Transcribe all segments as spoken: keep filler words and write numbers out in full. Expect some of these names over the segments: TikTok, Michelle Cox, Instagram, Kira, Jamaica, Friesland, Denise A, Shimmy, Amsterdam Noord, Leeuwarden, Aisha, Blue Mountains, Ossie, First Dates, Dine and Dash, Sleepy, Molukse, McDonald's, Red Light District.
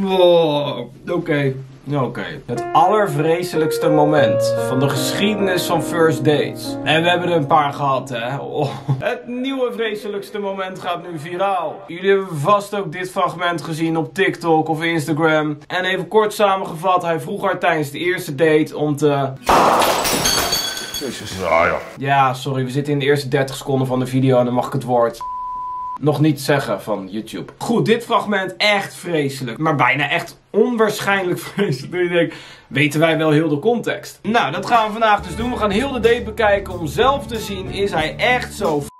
Wow. Oké. Okay. Oké. Okay. Het allervreselijkste moment van de geschiedenis van first dates. En we hebben er een paar gehad, hè. Oh. Het nieuwe vreselijkste moment gaat nu viraal. Jullie hebben vast ook dit fragment gezien op TikTok of Instagram. En even kort samengevat, hij vroeg haar tijdens de eerste date om te... Jezus. Ja, ja. ja, sorry, we zitten in de eerste dertig seconden van de video en dan mag ik het woord... nog niet zeggen van YouTube. Goed, dit fragment echt vreselijk. Maar bijna echt onwaarschijnlijk vreselijk. Dus ik denk, weten wij wel heel de context? Nou, dat gaan we vandaag dus doen. We gaan heel de date bekijken om zelf te zien, is hij echt zo f***ing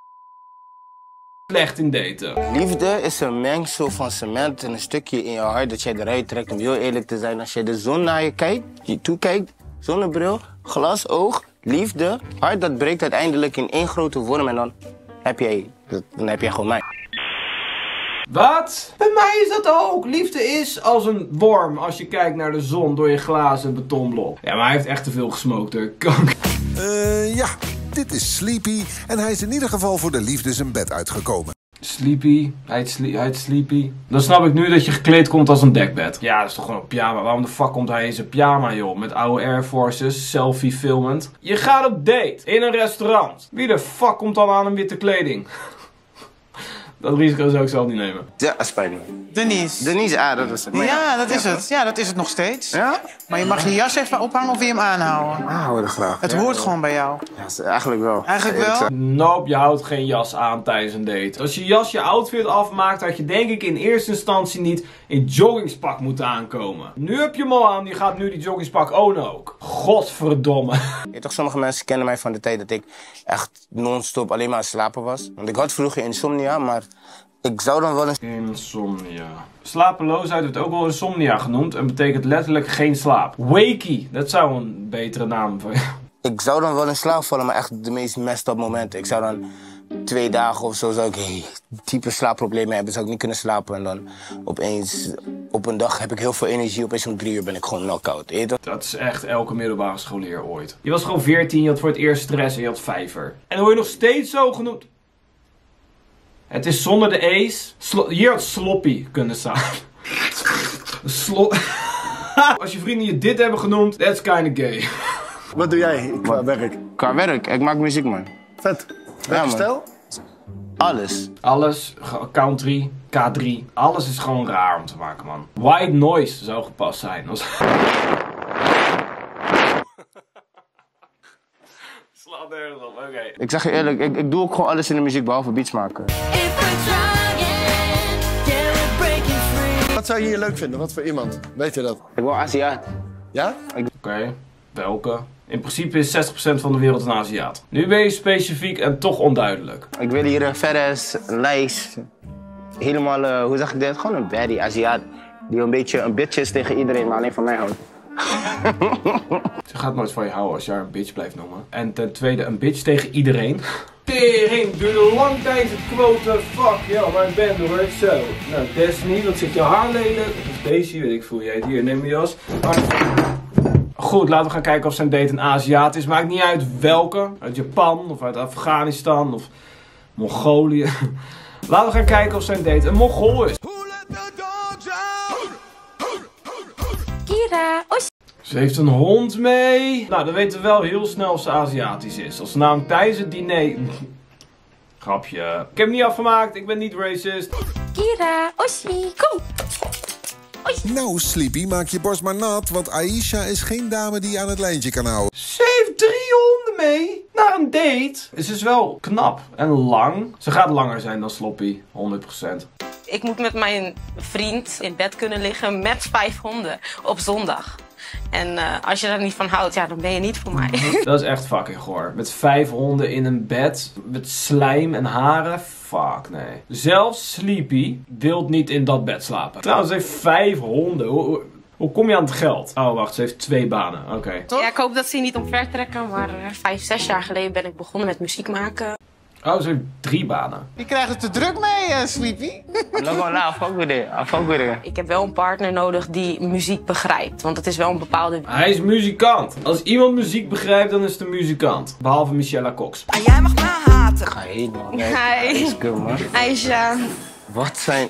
slecht in daten? Liefde is een mengsel van cement en een stukje in je hart dat jij eruit trekt. Om heel eerlijk te zijn, als jij de zon naar je kijkt, je toekijkt, zonnebril, glas, oog, liefde, hart, dat breekt uiteindelijk in één grote worm en dan... Heb jij, dan heb jij gewoon mij. Wat? Bij mij is dat ook. Liefde is als een worm als je kijkt naar de zon door je glazen betonblok. Ja, maar hij heeft echt te veel gesmokt, hoor. Kank. Uh, ja, dit is Sleepy en hij is in ieder geval voor de liefde zijn bed uitgekomen. Sleepy, hij heet, sli hij heet Sleepy. Dan snap ik nu dat je gekleed komt als een dekbed. Ja, dat is toch gewoon een pyjama. Waarom de fuck komt hij in zijn pyjama, joh? Met oude Air Forces, selfie filmend. Je gaat op date, in een restaurant. Wie de fuck komt dan aan een witte kleding? Dat risico zou ik zelf niet nemen. Ja, spijt me. Denise. Denise A, dat is het. Ja, dat is het. Ja, dat is het nog steeds. Ja? Maar je mag je jas even ophangen of wil je hem aanhouden? Aanhouden graag. Het hoort gewoon bij jou. Ja, eigenlijk wel. Eigenlijk wel? Nope, je houdt geen jas aan tijdens een date. Als je jas je outfit afmaakt, had je denk ik in eerste instantie niet in joggingspak moeten aankomen. Nu heb je hem al aan, die gaat nu die joggingspak ownen ook. Godverdomme. Ja, toch, sommige mensen kennen mij van de tijd dat ik echt non-stop alleen maar aan het slapen was. Want ik had vroeger insomnia, maar... Ik zou dan wel eens... Insomnia. Slapeloosheid wordt ook wel insomnia genoemd en betekent letterlijk geen slaap. Wakey, dat zou een betere naam voor je. Ik zou dan wel in slaap vallen, maar echt de meest messed up momenten. Ik zou dan twee dagen of zo, zou ik hey, diepe slaapproblemen hebben, zou ik niet kunnen slapen. En dan opeens, op een dag heb ik heel veel energie, opeens om drie uur ben ik gewoon knock-out. Weet je dat? Dat is echt elke middelbare scholier ooit. Je was gewoon veertien, je had voor het eerst stress en je had vijver. En dan word je nog steeds zo genoemd. Het is zonder de A's. Slo Hier had sloppy kunnen staan. Slo Als je vrienden je dit hebben genoemd, that's kinda gay. Wat doe jij qua werk? Qua werk? Ik maak muziek, man. Vet. Welke stijl? Alles. Alles. Country. K drie. Alles is gewoon raar om te maken, man. White noise zou gepast zijn. Als... Slaat nergens op, oké. Okay. Ik zeg je eerlijk, ik, ik doe ook gewoon alles in de muziek behalve beats maken. Trying, Wat zou je hier leuk vinden? Wat voor iemand? Weet je dat? Ik wil Aziat. Ja? Ik... Oké, okay. Welke? In principe is zestig procent van de wereld een Aziat. Nu ben je specifiek en toch onduidelijk. Ik wil hier een Ferres, een Lijs. Helemaal, uh, hoe zeg ik dit? Gewoon een baddie Aziat. Die een beetje een bitch is tegen iedereen, maar alleen van mij houdt. Ze gaat nooit van je houden als je haar een bitch blijft noemen. En ten tweede, een bitch tegen iedereen. Tering, duurde lang tijdens het quote. Fuck, ja, maar ik ben er hoor. Zo. Nou, Destiny, wat zit je haar lelijk? Of Daisy, weet ik voel jij het hier, neem je jas. Maar... Goed, laten we gaan kijken of zijn date een Aziat is. Maakt niet uit welke. Uit Japan, of uit Afghanistan, of Mongolië. Laten we gaan kijken of zijn date een Mongool is. Kira, Ossie. Ze heeft een hond mee. Nou, dan weten we wel heel snel of ze Aziatisch is. Als ze namelijk tijdens het diner... Grapje. Ik heb hem niet afgemaakt, ik ben niet racist. Kira, Ossie, kom. Ossie. Nou, Sleepy, maak je borst maar nat, want Aisha is geen dame die aan het lijntje kan houden. Ze heeft drie honden mee. Naar een date. Ze is wel knap en lang. Ze gaat langer zijn dan Sloppy, honderd procent. Ik moet met mijn vriend in bed kunnen liggen met vijf honden op zondag. En uh, als je daar niet van houdt, ja, dan ben je niet voor mij. Dat is echt fucking goor. Met vijf honden in een bed, met slijm en haren, fuck nee. Zelfs Sleepy wilt niet in dat bed slapen. Trouwens, ze heeft vijf honden. Hoe, hoe kom je aan het geld? Oh, wacht, ze heeft twee banen, oké. Okay. Ja, ik hoop dat ze niet omver trekken, maar vijf, zes jaar geleden ben ik begonnen met muziek maken. Oh, ze heeft drie banen. Je krijgt het te druk mee, uh, Sleepy. Ik heb wel een partner nodig die muziek begrijpt, want het is wel een bepaalde... Hij is muzikant. Als iemand muziek begrijpt, dan is het een muzikant. Behalve Michelle Cox. En jij mag me haten. Ga je heen, man. Hi. Aisha. Wat zijn...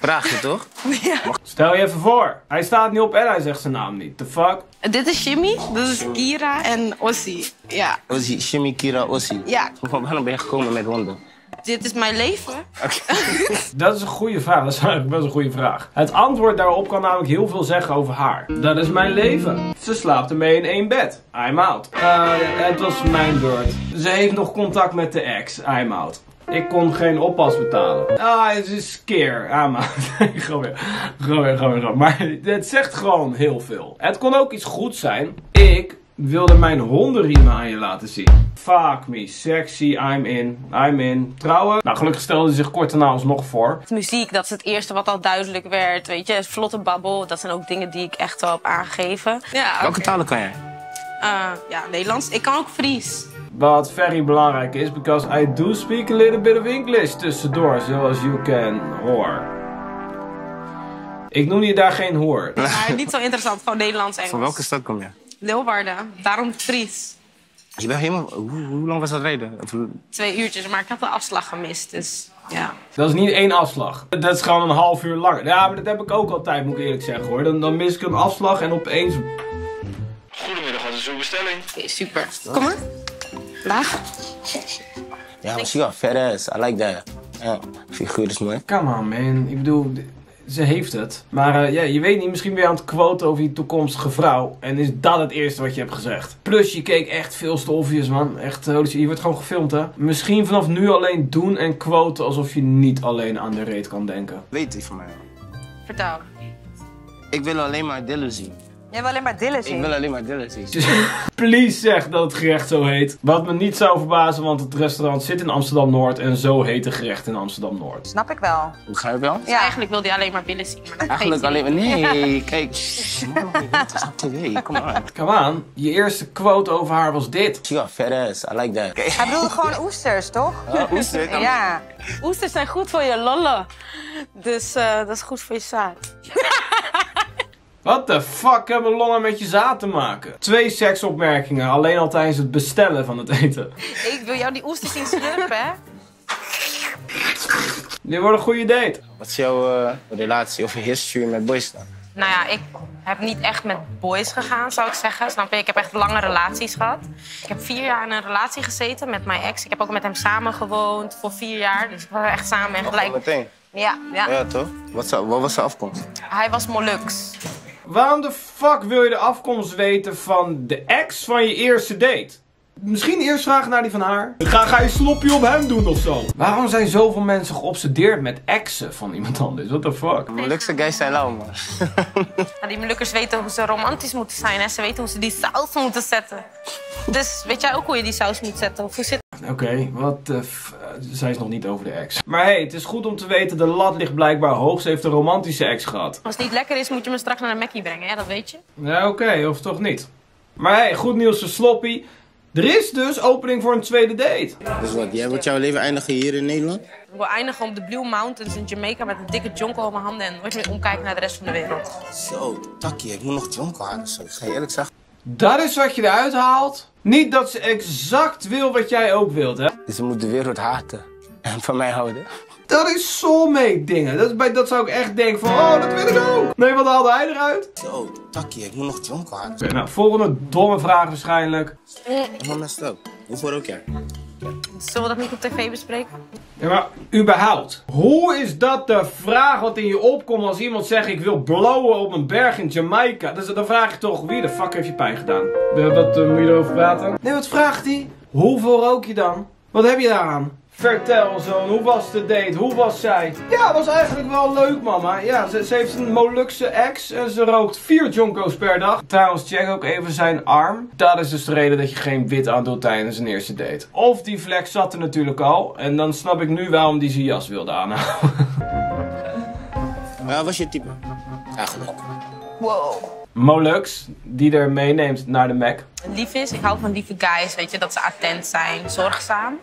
Vraag je toch? Ja. Stel je even voor, hij staat niet op en hij zegt zijn naam niet. The fuck? Dit is Shimmy, dit is Kira en Ossie. Ja. Ossie, Shimmy, Kira, Ossie. Ja. Waarom ben je gekomen met honden? Dit is mijn leven. Okay. Dat is een goede vraag, dat is eigenlijk best een goede vraag. Het antwoord daarop kan namelijk heel veel zeggen over haar. Dat is mijn leven. Ze slaapt ermee in één bed. I'm out. Uh, het was mijn beurt. Ze heeft nog contact met de ex. I'm out. Ik kon geen oppas betalen. Ah, het is keer. Ah, maar. Gewoon weer. Gewoon weer, gewoon weer. Maar het zegt gewoon heel veel. Het kon ook iets goeds zijn. Ik wilde mijn hondenriemen aan je laten zien. Fuck me. Sexy. I'm in. I'm in. Trouwen. Nou, gelukkig stelde ze zich kort daarna alsnog voor. Muziek, dat is het eerste wat al duidelijk werd. Weet je, vlotte babbel. Dat zijn ook dingen die ik echt wel heb aangegeven. Ja, okay. Welke talen kan jij? Uh, ja, Nederlands. Ik kan ook Fries. Wat very belangrijk is, because I do speak a little bit of English tussendoor, zoals you can hoor. Ik noem je daar geen hoor. Maar niet zo interessant, gewoon Nederlands-Engels. Van welke stad kom je? Leeuwarden, daarom Fries. Je bent helemaal... Hoe, hoe lang was dat rijden? Twee uurtjes, maar ik had de afslag gemist, dus ja. Dat is niet één afslag. Dat is gewoon een half uur langer. Ja, maar dat heb ik ook altijd, moet ik eerlijk zeggen hoor. Dan, dan mis ik een afslag en opeens... Goedemiddag, wat is uw bestelling? Okay, super. Kom maar. Laag. Ja, maar zie je, vet ass. I like that. Ja, figuur is mooi. Come on, man. Ik bedoel, ze heeft het. Maar uh, ja, je weet niet, misschien ben je aan het quoten over die toekomstige vrouw. En is dat het eerste wat je hebt gezegd. Plus, je keek echt veel te obvious, man. Echt, holy shit, je wordt gewoon gefilmd, hè. Misschien vanaf nu alleen doen en quoten alsof je niet alleen aan de reet kan denken. Weet je van mij? Vertel. Ik wil alleen maar dillen zien. Jij wil alleen maar dillen zien. Ik wil alleen maar dillen zien. Please zeg dat het gerecht zo heet. Wat me niet zou verbazen, want het restaurant zit in Amsterdam Noord en zo heet het gerecht in Amsterdam Noord. Snap ik wel. Begrijp je wel? Ja, eigenlijk wilde je alleen maar billen zien. Maar dat eigenlijk alleen maar. Nee, kijk. Man, het is op tv. Kom aan. Kom aan. Je eerste quote over haar was dit. Ja, vet ass. I like that. Hij bedoelde gewoon oesters, toch? Ja, oesters. Ja. Oesters zijn goed voor je lollen. Dus uh, dat is goed voor je zaad. What the fuck hebben longen met je zaad te maken? Twee seksopmerkingen, alleen al tijdens het bestellen van het eten. Ik wil jou die oesters zien slurpen, hè? Dit wordt een goede date. Wat is jouw uh, relatie of history met boys dan? Nou ja, ik heb niet echt met boys gegaan, zou ik zeggen. Snap je? Ik heb echt lange relaties gehad. Ik heb vier jaar in een relatie gezeten met mijn ex. Ik heb ook met hem samen gewoond voor vier jaar. Dus we waren echt samen en gelijk. Meteen? Ja, ja. Ja, toch? Wat, zou, wat was zijn afkomst? Hij was Molukse. Waarom de fuck wil je de afkomst weten van de ex van je eerste date? Misschien eerst vragen naar die van haar. Ga, ga je slopje op hem doen of zo? Waarom zijn zoveel mensen geobsedeerd met exen van iemand anders? What the fuck? Molukse guys zijn lauw, man. Nou, die Molukkers weten hoe ze romantisch moeten zijn, hè? Ze weten hoe ze die saus moeten zetten. Dus weet jij ook hoe je die saus moet zetten? Of hoe zit... Oké, okay, wat de f... Zij is nog niet over de ex. Maar hé, hey, het is goed om te weten, de lat ligt blijkbaar hoog. Ze heeft een romantische ex gehad. Als het niet lekker is, moet je me straks naar de Mackie brengen, hè? Dat weet je. Ja, oké, okay, of toch niet. Maar hé, hey, goed nieuws voor Sloppy. Er is dus opening voor een tweede date. Dus wat, jij wilt jouw leven eindigen hier in Nederland? Ik wil eindigen op de Blue Mountains in Jamaica met een dikke jonko op mijn handen en nooit meer omkijken naar de rest van de wereld. Zo, takkie, ik moet nog jonko halen, zo. Ik ga je eerlijk zeggen. Dat is wat je eruit haalt. Niet dat ze exact wil wat jij ook wilt, hè? Ze moet de wereld haten en van mij houden. Dat is soulmate dingen. Dat, is bij, dat zou ik echt denken van, oh, dat wil ik ook. Nee, wat haalde hij eruit? Zo, takkie, ik moet nog jonko halen. Okay, nou, volgende domme vraag waarschijnlijk. Wat is dat? Hoeveel ook jij? Zullen we dat niet op tv bespreken? Ja, maar überhaupt. Hoe is dat de vraag wat in je opkomt als iemand zegt ik wil blowen op een berg in Jamaica? Dus dan vraag je toch, wie de fuck heeft je pijn gedaan? Wat uh, moet je erover praten? Nee, wat vraagt hij? Hoeveel rook je dan? Wat heb je daaraan? Vertel zoon, hoe was de date? Hoe was zij? Ja, was eigenlijk wel leuk, mama. Ja, ze, ze heeft een Molukse ex en ze rookt vier jonko's per dag. Trouwens, check ook even zijn arm. Dat is dus de reden dat je geen wit aan doet tijdens een eerste date. Of die vlek zat er natuurlijk al. En dan snap ik nu waarom die zijn jas wilde aanhouden. Ja, was je type? Eigenlijk. Wow. Molukse, die er meeneemt naar de Mac. Lief is, ik hou van lieve guys, weet je, dat ze attent zijn, zorgzaam.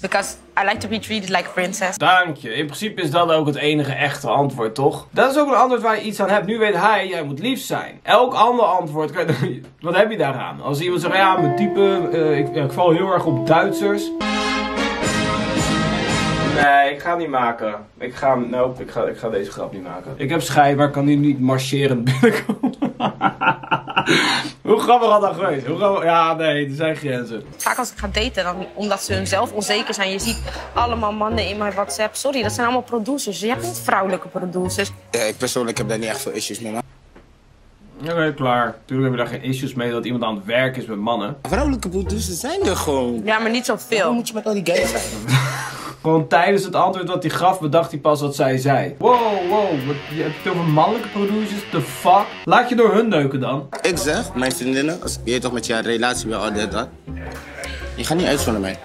Because I like to be treated like a princess. Dank je. In principe is dat ook het enige echte antwoord, toch? Dat is ook een antwoord waar je iets aan hebt. Nu weet hij, jij moet lief zijn. Elk ander antwoord, wat heb je daaraan? Als iemand zegt, ja, mijn type, uh, ik, ik val heel erg op Duitsers. Nee, ik ga het niet maken. Ik ga, nope, ik, ga, ik ga deze grap niet maken. Ik heb schijt, maar ik kan nu niet marcherend binnenkomen. Hoe grappig had dat geweest? Hoe grappig... Ja, nee, er zijn grenzen. Vaak als ik ga daten, dan, omdat ze hunzelf onzeker zijn. Je ziet allemaal mannen in mijn WhatsApp. Sorry, dat zijn allemaal producers. Je hebt niet vrouwelijke producers. Ja, ik persoonlijk heb daar niet echt veel issues mee. Oké, okay, klaar. Tuurlijk hebben we daar geen issues mee dat iemand aan het werk is met mannen. Vrouwelijke producers zijn er gewoon. Ja, maar niet zoveel. Hoe moet je met al die gays zijn? Gewoon tijdens het antwoord wat hij gaf, bedacht hij pas wat zij zei. Wow, wow, je hebt het over mannelijke producers, the fuck? Laat je door hun neuken dan. Ik zeg, mijn vriendinnen, als je toch met je relatie bij al dit dat, je gaat niet uit zonder mij.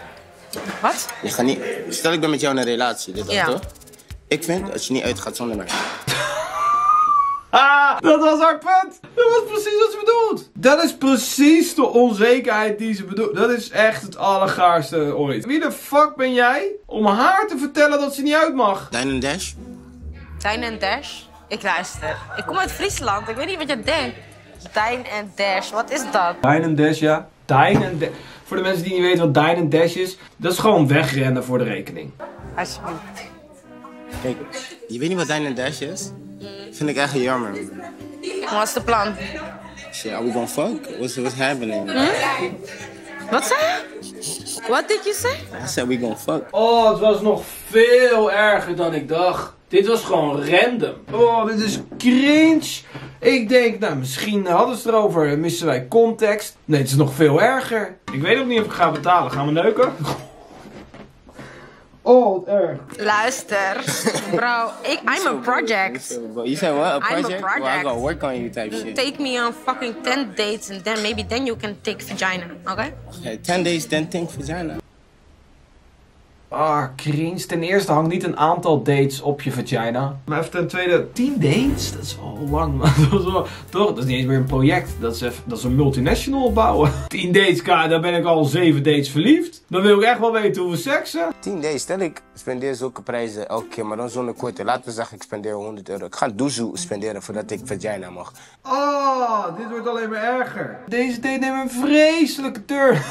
Wat? Je gaat niet, stel ik ben met jou in een relatie, dit ja. Toch? Ik vind dat je niet uitgaat zonder mij. Ah, dat was haar punt. Dat was precies wat ze bedoelt. Dat is precies de onzekerheid die ze bedoelt. Dat is echt het allergaarste ooit. Wie de fuck ben jij om haar te vertellen dat ze niet uit mag? Dine and Dash. Dine and Dash? Ik luister. Ik kom uit Friesland. Ik weet niet wat je denkt. Dine and Dash, wat is dat? Dine and Dash, ja. Dine and Dash. Voor de mensen die niet weten wat Dine and Dash is, dat is gewoon wegrennen voor de rekening. Alsjeblieft. Kijk, je weet niet wat Dine and Dash is? Vind ik echt jammer. Wat is de plan? Shit, are we gonna fuck? What's, what's happening? Hmm? Wat zei je? What did you say? I said we gonna fuck. Oh, het was nog veel erger dan ik dacht. Dit was gewoon random. Oh, dit is cringe. Ik denk, nou misschien hadden ze het erover. Missen wij context? Nee, het is nog veel erger. Ik weet ook niet of ik ga betalen. Gaan we neuken? Oh, erg. Luister, bro, ik, I'm a project. You said what? A project? I'm a project. Well, I gotta work on you type shit. Take me on fucking ten dates and then maybe then you can take vagina, okay? Okay, ten days, then take vagina. Ah, cringe. Ten eerste hangt niet een aantal dates op je vagina. Maar even ten tweede, tien dates? Dat is wel lang, man. Dat is wel, toch? Dat is niet eens meer een project. Dat is, even, dat is een multinational opbouwen. Tien dates, daar ben ik al zeven dates verliefd. Dan wil ik echt wel weten hoeveel seksen. Tien dates, stel ik spendeer zulke prijzen elke keer, maar dan zonder korting. Laten we zeggen, ik spendeer honderd euro. Ik ga een doezoe spenderen voordat ik vagina mag. Oh, dit wordt alleen maar erger. Deze date neemt een vreselijke turn.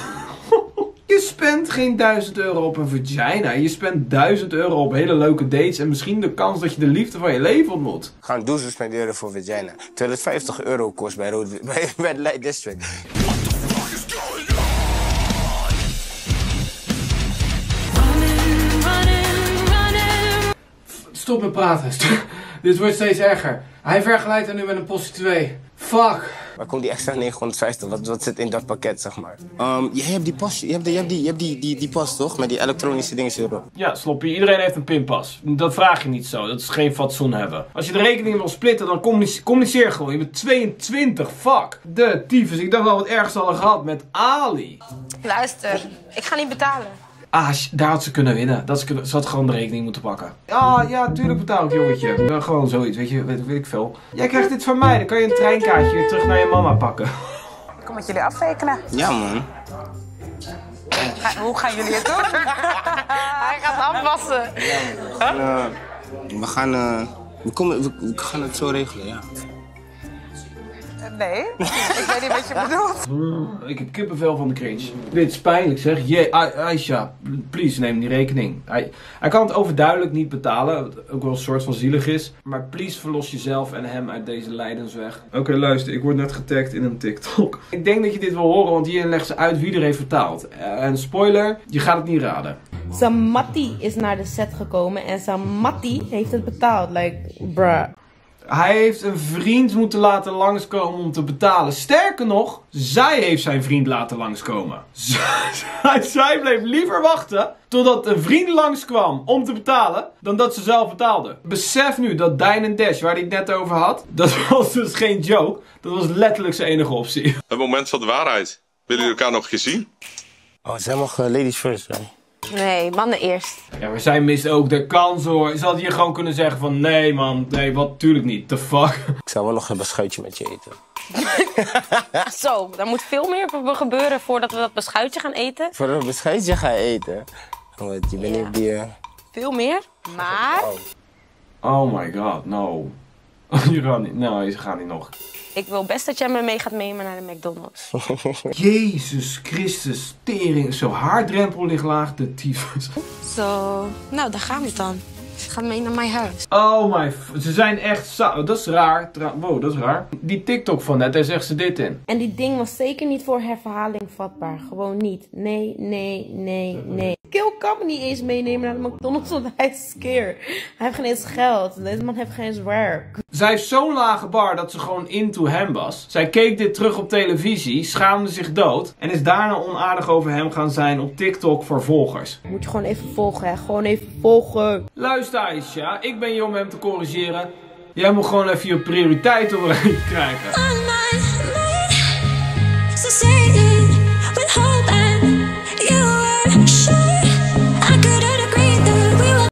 Je spendt geen duizend euro op een vagina. Je spendt duizend euro op hele leuke dates. En misschien de kans dat je de liefde van je leven ontmoet. Gaan doezel spenderen voor vagina. tweehonderdvijftig euro kost bij, Rode, bij Red Light District. What the fuck is going on? Running, running, running. Stop met praten. Stop. Dit wordt steeds erger. Hij vergelijkt haar nu met een postie twee. Fuck. Waar komt die extra negenhonderdvijftig? Wat, wat zit in dat pakket, zeg maar? Um, je hebt die pas, je hebt, de, je hebt, die, je hebt die, die, die pas, toch? Met die elektronische dingetjes erop. Ja, Sloppy, iedereen heeft een pinpas. Dat vraag je niet zo, dat is geen fatsoen hebben. Als je de rekening wil splitten, dan communiceer, communiceer gewoon. Je bent tweeëntwintig, fuck. De tyfus, ik dacht wel wat ergens hadden gehad met Ali. Luister, ik ga niet betalen. Ah, daar had ze kunnen winnen. Dat ze, ze had gewoon de rekening moeten pakken. Ah, ja, tuurlijk betaal ik, jongetje. Uh, gewoon zoiets, weet je, weet, weet ik veel. Jij krijgt dit van mij, dan kan je een treinkaartje weer terug naar je mama pakken. Ik kom met jullie afrekenen. Ja, man. Ga, hoe gaan jullie het doen? Hij gaat afwassen. Ja, man. Huh? Uh, we, gaan, uh, we, komen, we, we gaan het zo regelen, ja. Nee, ik weet niet wat je bedoelt. Ik heb kippenvel van de cringe. Dit is pijnlijk, zeg. Jee, Aisha, please neem die rekening. Hij, hij kan het overduidelijk niet betalen, wat ook wel een soort van zielig is. Maar please verlos jezelf en hem uit deze lijdensweg. Oké, okay, luister, ik word net getagd in een TikTok. Ik denk dat je dit wil horen, want hierin legt ze uit wie er heeft vertaald. En spoiler, je gaat het niet raden. Zijn mattie is naar de set gekomen en zijn mattie heeft het betaald. Like, bruh. Hij heeft een vriend moeten laten langskomen om te betalen. Sterker nog, zij heeft zijn vriend laten langskomen. Zij, zij bleef liever wachten totdat een vriend langskwam om te betalen, dan dat ze zelf betaalde. Besef nu dat Dine and Dash, waar hij het net over had, dat was dus geen joke. Dat was letterlijk zijn enige optie. Het moment van de waarheid. Willen jullie elkaar nog gezien? Oh, zij mag uh, ladies first zijn. Nee, mannen eerst. Ja, maar zij mist ook de kans, hoor. Ze had hier gewoon kunnen zeggen van, nee man, nee, wat, tuurlijk niet, the fuck. Ik zou wel nog een beschuitje met je eten. Zo, daar moet veel meer gebeuren voordat we dat beschuitje gaan eten. Voordat we een beschuitje gaan eten? Want je bent niet op die... Veel meer, maar... Oh. Oh my god, no. Oh, je gaat niet. Nou, ze gaan niet nog. Ik wil best dat jij me mee gaat nemen naar de McDonald's. Jezus Christus, tering. Zo haardrempel ligt laag, de tyfus. Zo, nou daar gaan we dan. Ze gaan mee naar mijn huis. Oh my, ze zijn echt dat is raar. Wow, dat is raar. Die TikTok van net, daar zegt ze dit in. En die ding was zeker niet voor herverhaling vatbaar. Gewoon niet. Nee, nee, nee, nee. Kill kan me niet eens meenemen naar de McDonald's, want hij is skeer. Hij heeft geen eens geld. Deze man heeft geen eens werk. Zij heeft zo'n lage bar dat ze gewoon into hem was. Zij keek dit terug op televisie, schaamde zich dood. En is daarna onaardig over hem gaan zijn op TikTok voor volgers. Moet je gewoon even volgen, hè. Gewoon even volgen. Luister Aisha, ik ben hier om hem te corrigeren. Jij moet gewoon even je prioriteiten overheen krijgen.